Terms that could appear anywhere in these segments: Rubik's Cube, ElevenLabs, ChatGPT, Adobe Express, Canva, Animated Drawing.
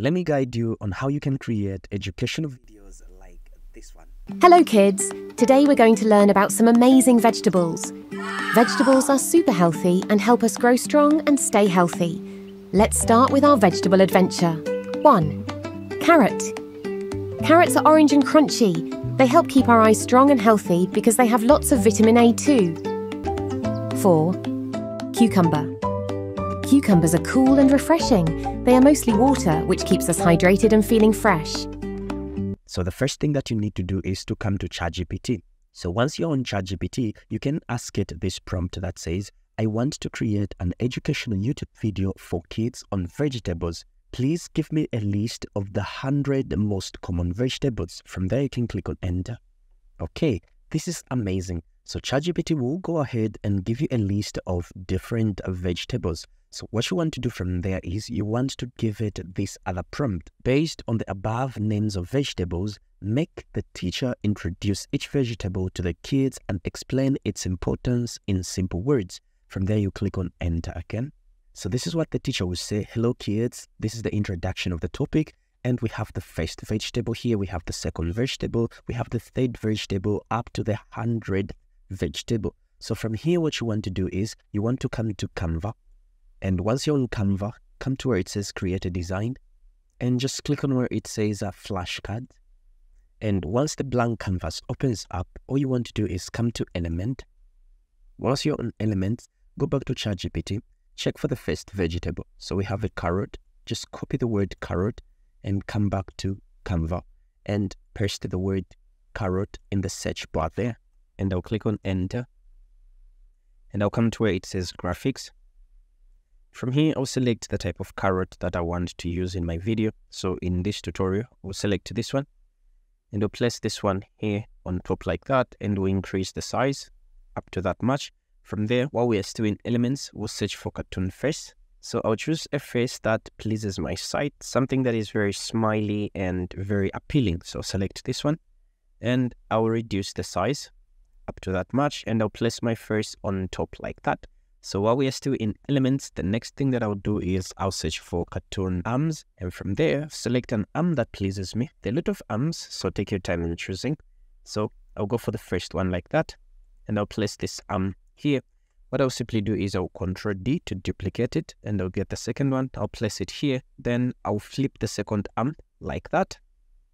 Let me guide you on how you can create educational videos like this one. Hello kids, today we're going to learn about some amazing vegetables. Vegetables are super healthy and help us grow strong and stay healthy. Let's start with our vegetable adventure. 1. Carrot. Carrots are orange and crunchy. They help keep our eyes strong and healthy because they have lots of vitamin A too. 4. Cucumber. Cucumbers are cool and refreshing. They are mostly water, which keeps us hydrated and feeling fresh. So the first thing that you need to do is to come to ChatGPT. So once you're on ChatGPT, you can ask it this prompt that says, I want to create an educational YouTube video for kids on vegetables. Please give me a list of the 100 most common vegetables. From there, you can click on Enter. Okay, this is amazing. So ChatGPT will go ahead and give you a list of different vegetables. So what you want to do from there is you want to give it this other prompt. Based on the above names of vegetables, make the teacher introduce each vegetable to the kids and explain its importance in simple words. From there, you click on Enter again. So this is what the teacher will say. Hello kids, this is the introduction of the topic, and we have the first vegetable here, we have the second vegetable, we have the third vegetable, up to the 100th vegetable. So from here, what you want to do is you want to come to Canva, and once you're on Canva, come to where it says create a design, and just click on where it says a flashcard. And once the blank canvas opens up, all you want to do is come to Element. Once you're on Element, go back to ChatGPT. Check for the first vegetable. So we have a carrot. Just copy the word carrot and come back to Canva and paste the word carrot in the search bar there. And I'll click on Enter. And I'll come to where it says graphics. From here, I'll select the type of carrot that I want to use in my video. So in this tutorial, we'll select this one. And I'll place this one here on top like that. And we'll increase the size up to that much. From there, while we are still in Elements, we'll search for cartoon face. So I'll choose a face that pleases my sight, something that is very smiley and very appealing. So select this one and I'll reduce the size up to that much, and I'll place my face on top like that. So while we are still in Elements, the next thing that I'll do is I'll search for cartoon arms, and from there, select an arm that pleases me. There are a lot of arms, so take your time in choosing. So I'll go for the first one like that, and I'll place this arm here. What I'll simply do is I'll Ctrl D to duplicate it, and I'll get the second one. I'll place it here. Then I'll flip the second arm like that.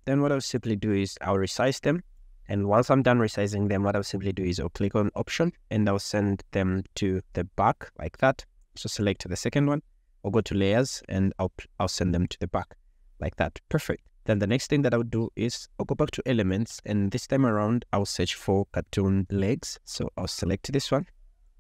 Then what I'll simply do is I'll resize them. And once I'm done resizing them, what I'll simply do is I'll click on Option and I'll send them to the back like that. So select the second one. I'll go to Layers and I'll send them to the back like that. Perfect. Then the next thing that I'll do is I'll go back to Elements, and this time around I'll search for cartoon legs. So I'll select this one,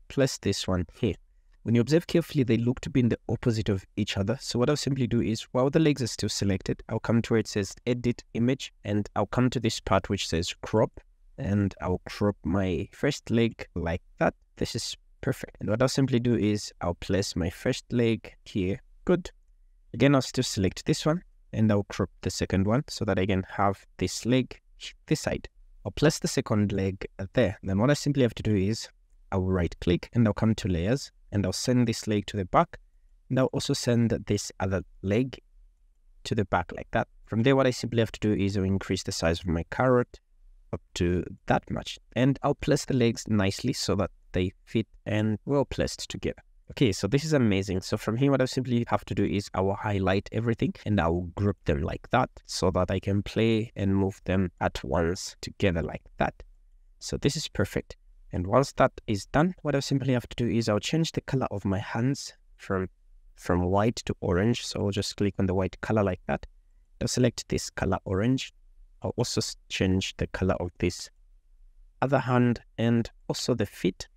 place this one here. When you observe carefully, they look to be in the opposite of each other. So what I'll simply do is while the legs are still selected, I'll come to where it says Edit Image, and I'll come to this part which says Crop, and I'll crop my first leg like that. This is perfect. And what I'll simply do is I'll place my first leg here. Good. Again, I'll still select this one. And I'll crop the second one so that I can have this leg this side. I'll place the second leg there. Then what I simply have to do is I'll right click and I'll come to Layers and I'll send this leg to the back. And I'll also send this other leg to the back like that. From there, what I simply have to do is I'll increase the size of my carrot up to that much. And I'll place the legs nicely so that they fit and well placed together. Okay, so this is amazing. So from here, what I simply have to do is I will highlight everything and I will group them like that so that I can play and move them at once together like that. So this is perfect. And once that is done, what I simply have to do is I'll change the color of my hands from white to orange. So I'll just click on the white color like that. I'll select this color orange. I'll also change the color of this other hand and also the feet.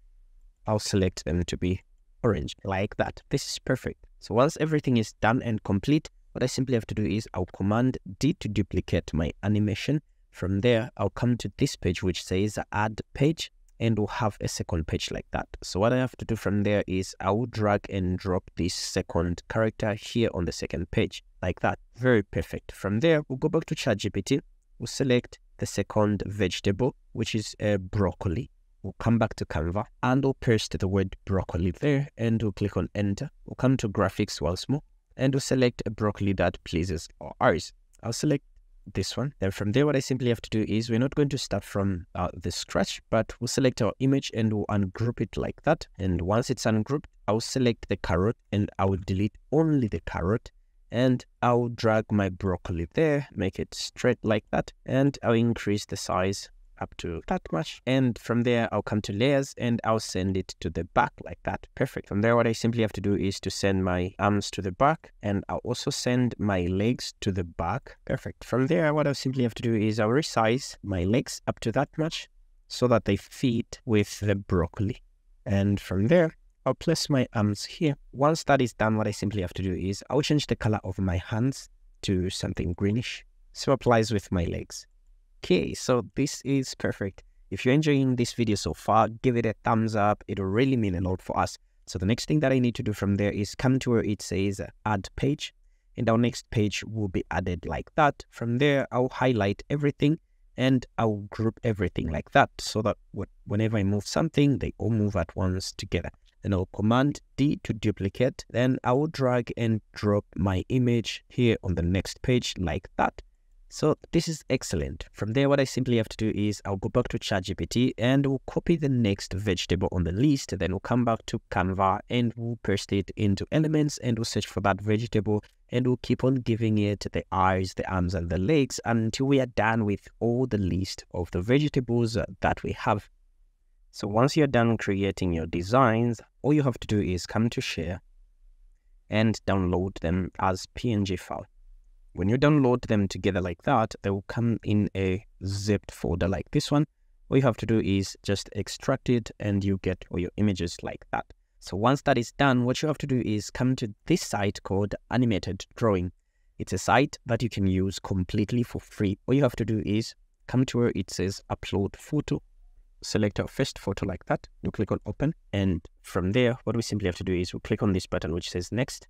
I'll select them to be orange like that. This is perfect. So once everything is done and complete, what I simply have to do is I'll Command D to duplicate my animation. From there, I'll come to this page which says Add Page, and we'll have a second page like that. So what I have to do from there is I will drag and drop this second character here on the second page like that. Very perfect. From there, we'll go back to ChatGPT. We'll select the second vegetable, which is a broccoli. We'll come back to Canva and we'll paste the word broccoli there and we'll click on Enter. We'll come to graphics once more and to select a broccoli that pleases our eyes. I'll select this one. Then from there, what I simply have to do is we're not going to start from the scratch, but we'll select our image and we'll ungroup it like that. And once it's ungrouped, I'll select the carrot and I will delete only the carrot. And I'll drag my broccoli there, make it straight like that. And I'll increase the size up to that much. And from there, I'll come to layers and I'll send it to the back like that. Perfect. From there, what I simply have to do is to send my arms to the back, and I'll also send my legs to the back. Perfect. From there, what I simply have to do is I'll resize my legs up to that much so that they fit with the broccoli. And from there, I'll place my arms here. Once that is done, what I simply have to do is I'll change the color of my hands to something greenish. So it applies with my legs. Okay, so this is perfect. If you're enjoying this video so far, give it a thumbs up. It'll really mean a lot for us. So the next thing that I need to do from there is come to where it says add page, and our next page will be added like that. From there, I'll highlight everything and I'll group everything like that so that whenever I move something, they all move at once together. And I'll command D to duplicate. Then I will drag and drop my image here on the next page like that. So this is excellent. From there, what I simply have to do is I'll go back to ChatGPT and we'll copy the next vegetable on the list. Then we'll come back to Canva and we'll paste it into elements and we'll search for that vegetable and we'll keep on giving it the eyes, the arms and the legs until we are done with all the list of the vegetables that we have. So once you're done creating your designs, all you have to do is come to share and download them as PNG file. When you download them together like that, they will come in a zipped folder like this one. All you have to do is just extract it and you get all your images like that. So once that is done, what you have to do is come to this site called Animated Drawing. It's a site that you can use completely for free. All you have to do is come to where it says upload photo. Select our first photo like that. You click on open, and from there what we simply have to do is we'll click on this button which says next.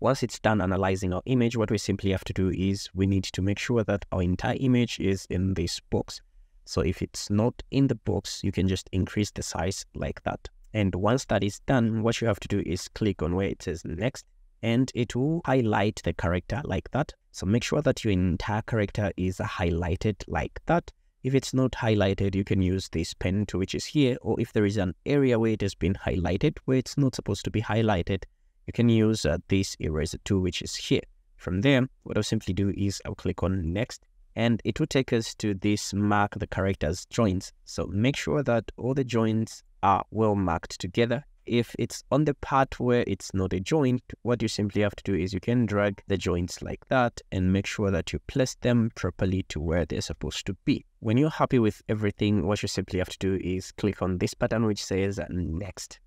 Once it's done analyzing our image, what we simply have to do is we need to make sure that our entire image is in this box. So if it's not in the box, you can just increase the size like that. And once that is done, what you have to do is click on where it says next, and it will highlight the character like that. So make sure that your entire character is highlighted like that. If it's not highlighted, you can use this pen tool which is here, or if there is an area where it has been highlighted where it's not supposed to be highlighted, you can use this eraser tool which is here. From there, what I'll simply do is I'll click on next, and it will take us to this mark the character's joints. So make sure that all the joints are well marked together. If it's on the part where it's not a joint, what you simply have to do is you can drag the joints like that and make sure that you place them properly to where they're supposed to be. When you're happy with everything, what you simply have to do is click on this button which says next.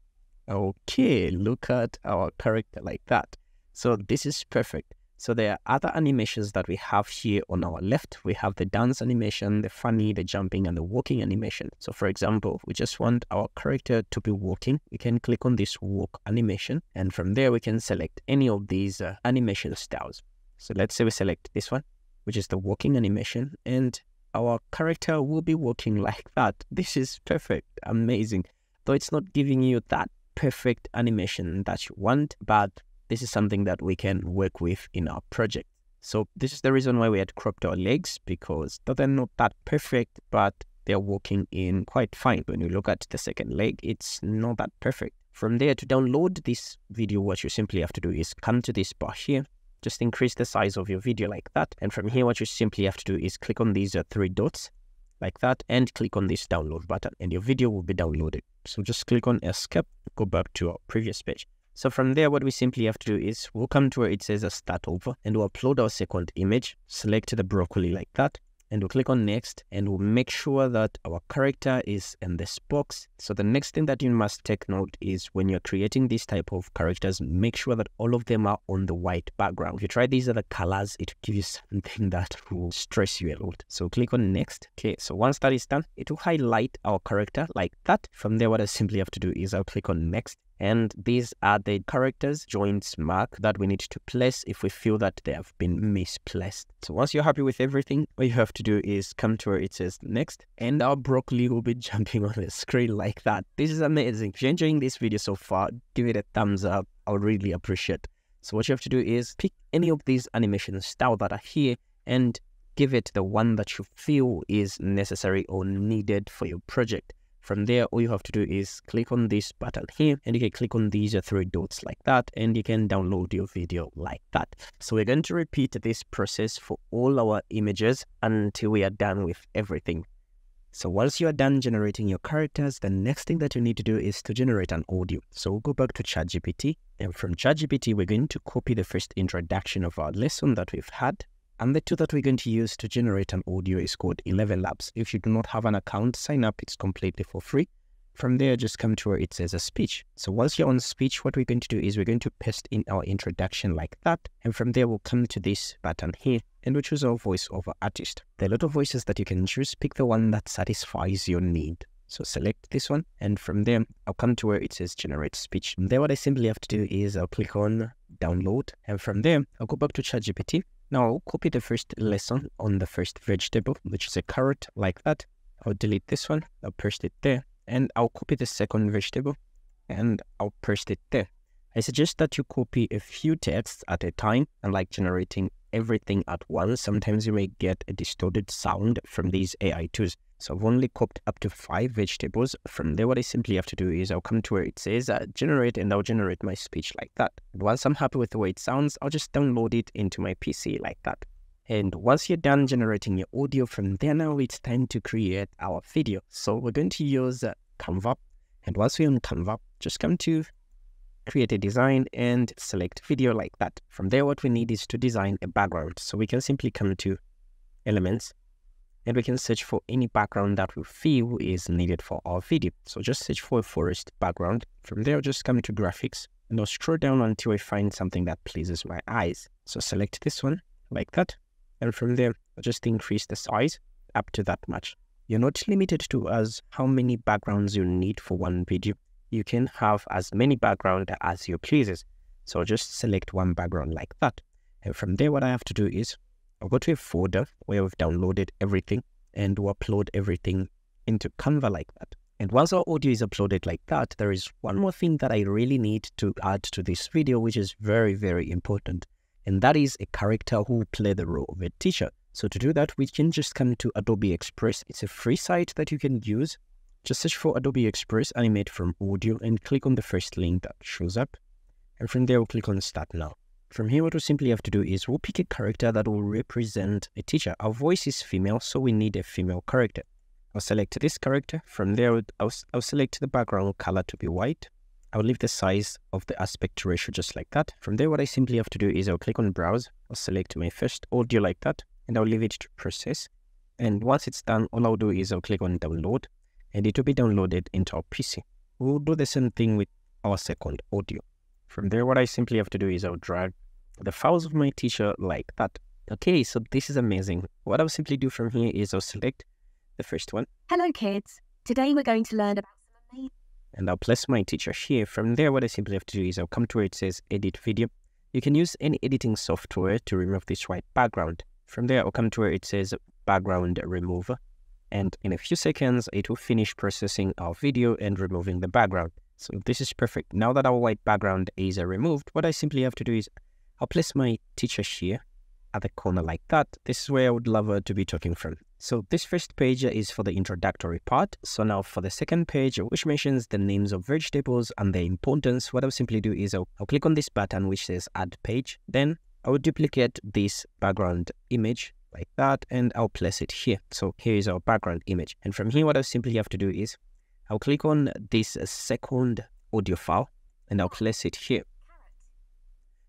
Okay, look at our character like that. So this is perfect. So there are other animations that we have here on our left. We have the dance animation, the funny, the jumping, and the walking animation. So for example, we just want our character to be walking. We can click on this walk animation, and from there we can select any of these animation styles. So let's say we select this one, which is the walking animation, and our character will be walking like that. This is perfect, amazing. Though it's not giving you that perfect animation that you want, but this is something that we can work with in our project. So this is the reason why we had cropped our legs, because they're not that perfect, but they're walking in quite fine. When you look at the second leg, it's not that perfect. From there, to download this video, what you simply have to do is come to this bar here. Just increase the size of your video like that. And from here, what you simply have to do is click on these three dots like that and click on this download button, and your video will be downloaded. So just click on escape, go back to our previous page. So from there, what we simply have to do is we'll come to where it says start over, and we'll upload our second image, select the broccoli like that, and we'll click on next, and we'll make sure that our character is in this box. So the next thing that you must take note is when you're creating these type of characters, make sure that all of them are on the white background. If you try these other colors, it will give you something that will stress you a lot. So click on next. Okay, so once that is done, it will highlight our character like that. From there, what I simply have to do is I'll click on next. And these are the characters, joints, mark that we need to place if we feel that they have been misplaced. So once you're happy with everything, all you have to do is come to where it says next, and our broccoli will be jumping on the screen like that. This is amazing. If you're enjoying this video so far, give it a thumbs up. I would really appreciate it. So what you have to do is pick any of these animation styles that are here and give it the one that you feel is necessary or needed for your project. From there, all you have to do is click on this button here, and you can click on these three dots like that, and you can download your video like that. So we're going to repeat this process for all our images until we are done with everything. So once you are done generating your characters, the next thing that you need to do is to generate an audio. So we'll go back to ChatGPT, and from ChatGPT, we're going to copy the first introduction of our lesson that we've had. And the tool that we're going to use to generate an audio is called ElevenLabs. If you do not have an account, sign up. It's completely for free. From there, just come to where it says a speech. So once you're on speech, what we're going to do is we're going to paste in our introduction like that. And from there, we'll come to this button here and we'll choose our voiceover artist. There are a lot of voices that you can choose. Pick the one that satisfies your need. So select this one. And from there, I'll come to where it says generate speech. From there, what I simply have to do is I'll click on download. And from there, I'll go back to ChatGPT. Now I'll copy the first lesson on the first vegetable, which is a carrot, like that. I'll delete this one, I'll paste it there, and I'll copy the second vegetable, and I'll paste it there. I suggest that you copy a few texts at a time, and like generating everything at once. Sometimes you may get a distorted sound from these AI tools. So I've only copied up to 5 vegetables. From there, what I simply have to do is I'll come to where it says generate, and I'll generate my speech like that. And once I'm happy with the way it sounds, I'll just download it into my PC like that. And once you're done generating your audio, from there now it's time to create our video. So we're going to use Canva. And once we're on Canva, just come to create a design and select video like that. From there, what we need is to design a background. So we can simply come to elements and we can search for any background that we feel is needed for our video. So just search for a forest background. From there, I'll just come to graphics and I'll scroll down until I find something that pleases my eyes. So select this one like that. And from there, I'll just increase the size up to that much. You're not limited to as how many backgrounds you need for one video. You can have as many backgrounds as you pleases. So I'll just select one background like that. And from there, what I have to do is I'll go to a folder where we've downloaded everything and we'll upload everything into Canva like that. And once our audio is uploaded like that, there is one more thing that I really need to add to this video, which is very, very important. And that is a character who will play the role of a teacher. So to do that, we can just come to Adobe Express. It's a free site that you can use. Just search for Adobe Express Animate from Audio and click on the first link that shows up. And from there, we'll click on Start Now. From here, what we simply have to do is we'll pick a character that will represent a teacher. Our voice is female, so we need a female character. I'll select this character. From there, I'll select the background color to be white. I'll leave the size of the aspect ratio just like that. From there, what I simply have to do is I'll click on Browse. I'll select my first audio like that, and I'll leave it to process. And once it's done, all I'll do is I'll click on Download, and it will be downloaded into our PC. We'll do the same thing with our second audio. From there, what I simply have to do is I'll drag the files of my teacher like that. Okay, so this is amazing. What I'll simply do from here is I'll select the first one. Hello kids, today we're going to learn about some amazing... And I'll place my teacher here. From there, what I simply have to do is I'll come to where it says edit video. You can use any editing software to remove this white background. From there, I'll come to where it says background remover. And in a few seconds, it will finish processing our video and removing the background. So this is perfect. Now that our white background is removed, what I simply have to do is I'll place my teacher here at the corner like that. This is where I would love her to be talking from. So this first page is for the introductory part. So now for the second page, which mentions the names of vegetables and their importance, what I'll simply do is I'll click on this button which says add page. Then I will duplicate this background image like that and I'll place it here. So here is our background image. And from here, what I simply have to do is I'll click on this second audio file and I'll place it here.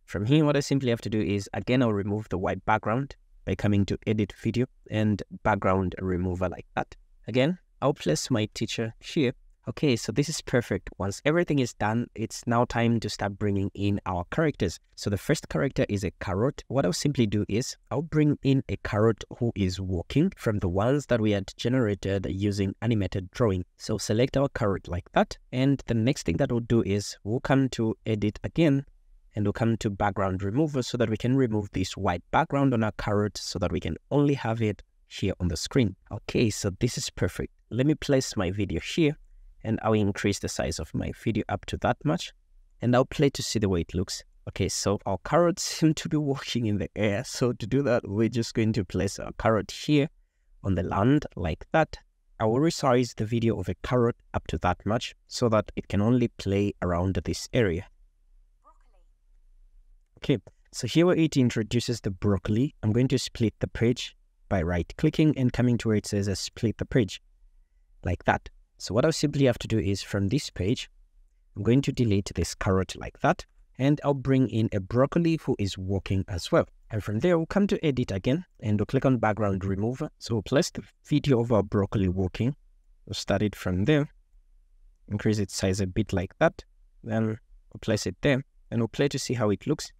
From here, what I simply have to do is, again, I'll remove the white background by coming to edit video and background remover like that. Again, I'll place my teacher here. Okay, so this is perfect. Once everything is done, it's now time to start bringing in our characters. So the first character is a carrot. What I'll simply do is I'll bring in a carrot who is walking from the ones that we had generated using animated drawing. So select our carrot like that. And the next thing that we'll do is we'll come to edit again and we'll come to background remover so that we can remove this white background on our carrot so that we can only have it here on the screen. Okay, so this is perfect. Let me place my video here. And I'll increase the size of my video up to that much. And I'll play to see the way it looks. Okay, so our carrots seem to be walking in the air. So to do that, we're just going to place a carrot here on the land like that. I will resize the video of a carrot up to that much so that it can only play around this area. Okay, so here where it introduces the broccoli, I'm going to split the page by right-clicking and coming to where it says split the page, like that. So what I simply have to do is from this page, I'm going to delete this carrot like that, and I'll bring in a broccoli who is walking as well. And from there, we'll come to edit again, and we'll click on background remover. So we'll place the video of our broccoli walking. We'll start it from there, increase its size a bit like that, then we'll place it there, and we'll play to see how it looks.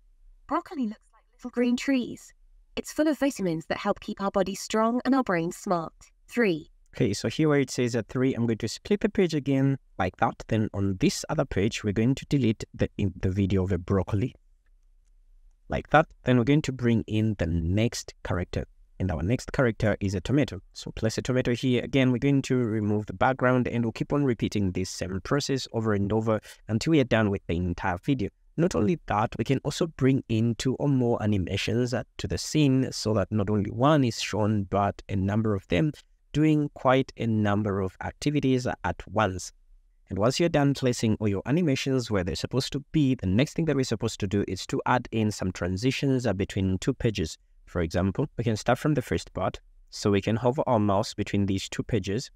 Broccoli looks like little green trees. It's full of vitamins that help keep our bodies strong and our brains smart. 3. Okay, so here where it says at 3, I'm going to split the page again like that. Then on this other page, we're going to delete the video of a broccoli like that. Then we're going to bring in the next character. And our next character is a tomato. So place a tomato here. Again, we're going to remove the background and we'll keep on repeating this same process over and over until we are done with the entire video. Not only that, we can also bring in 2 or more animations to the scene so that not only one is shown, but a number of them doing quite a number of activities at once. And once you're done placing all your animations where they're supposed to be, the next thing that we're supposed to do is to add in some transitions between 2 pages. For example, we can start from the first part. So we can hover our mouse between these 2 pages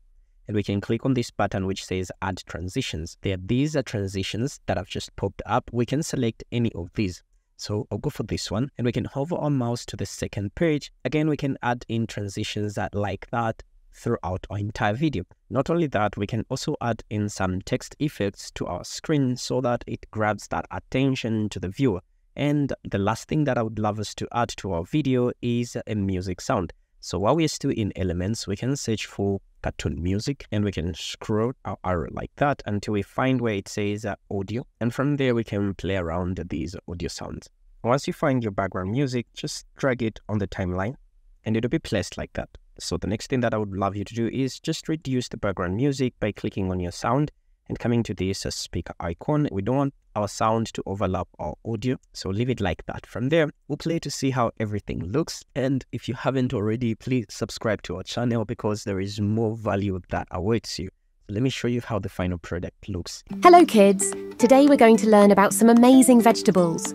and we can click on this button which says add transitions. These are transitions that have just popped up. We can select any of these. So I'll go for this one and we can hover our mouse to the second page. Again, we can add in transitions like that throughout our entire video. Not only that, we can also add in some text effects to our screen so that it grabs that attention to the viewer. And the last thing that I would love us to add to our video is a music sound. So while we're still in Elements, we can search for cartoon music and we can scroll our arrow like that until we find where it says audio. And from there, we can play around these audio sounds. Once you find your background music, just drag it on the timeline and it'll be placed like that. So the next thing that I would love you to do is just reduce the background music by clicking on your sound and coming to this speaker icon. We don't want our sound to overlap our audio, so leave it like that. From there, we'll play to see how everything looks. And if you haven't already, please subscribe to our channel because there is more value that awaits you. Let me show you how the final product looks. Hello kids! Today we're going to learn about some amazing vegetables.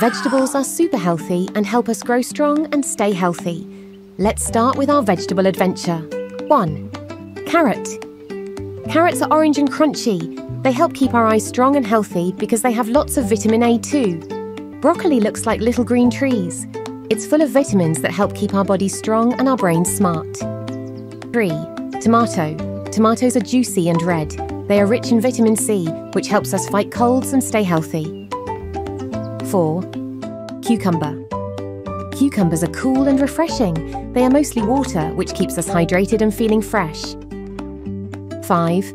Vegetables are super healthy and help us grow strong and stay healthy. Let's start with our vegetable adventure. 1. Carrot. Carrots are orange and crunchy. They help keep our eyes strong and healthy because they have lots of vitamin A too. Broccoli looks like little green trees. It's full of vitamins that help keep our bodies strong and our brains smart. 3. Tomato. Tomatoes are juicy and red. They are rich in vitamin C, which helps us fight colds and stay healthy. 4. Cucumber. Cucumbers are cool and refreshing. They are mostly water, which keeps us hydrated and feeling fresh. 5.